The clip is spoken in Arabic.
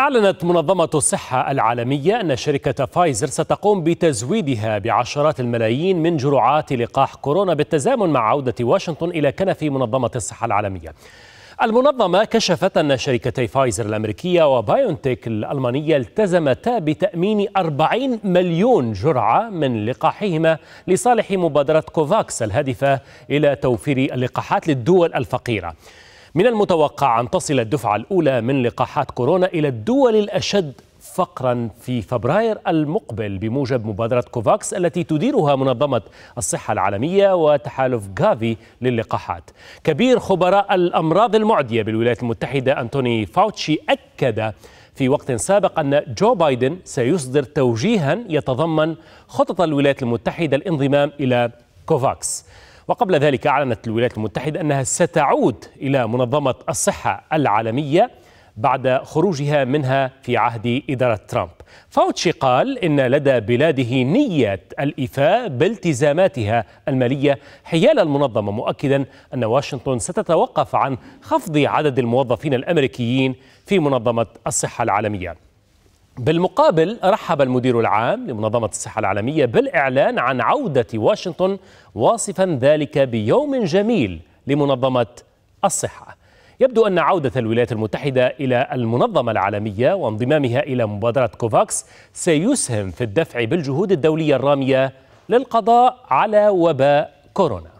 أعلنت منظمة الصحة العالمية أن شركة فايزر ستقوم بتزويدها بعشرات الملايين من جرعات لقاح كورونا بالتزامن مع عودة واشنطن إلى كنف منظمة الصحة العالمية. المنظمة كشفت أن شركتي فايزر الأمريكية وبايونتيك الألمانية التزمتا بتأمين 40 مليون جرعة من لقاحهما لصالح مبادرة كوفاكس الهادفة إلى توفير اللقاحات للدول الفقيرة. من المتوقع أن تصل الدفعة الأولى من لقاحات كورونا إلى الدول الأشد فقرا في فبراير المقبل بموجب مبادرة كوفاكس التي تديرها منظمة الصحة العالمية وتحالف غافي للقاحات. كبير خبراء الأمراض المعدية بالولايات المتحدة أنطوني فاوتشي أكد في وقت سابق أن جو بايدن سيصدر توجيها يتضمن خطط الولايات المتحدة الانضمام إلى كوفاكس. وقبل ذلك أعلنت الولايات المتحدة أنها ستعود إلى منظمة الصحة العالمية بعد خروجها منها في عهد إدارة ترامب. فاوتشي قال إن لدى بلاده نية الإيفاء بالتزاماتها المالية حيال المنظمة، مؤكدا أن واشنطن ستتوقف عن خفض عدد الموظفين الأمريكيين في منظمة الصحة العالمية. بالمقابل رحب المدير العام لمنظمة الصحة العالمية بالإعلان عن عودة واشنطن، واصفا ذلك بيوم جميل لمنظمة الصحة. يبدو أن عودة الولايات المتحدة إلى المنظمة العالمية وانضمامها إلى مبادرة كوفاكس سيسهم في الدفع بالجهود الدولية الرامية للقضاء على وباء كورونا.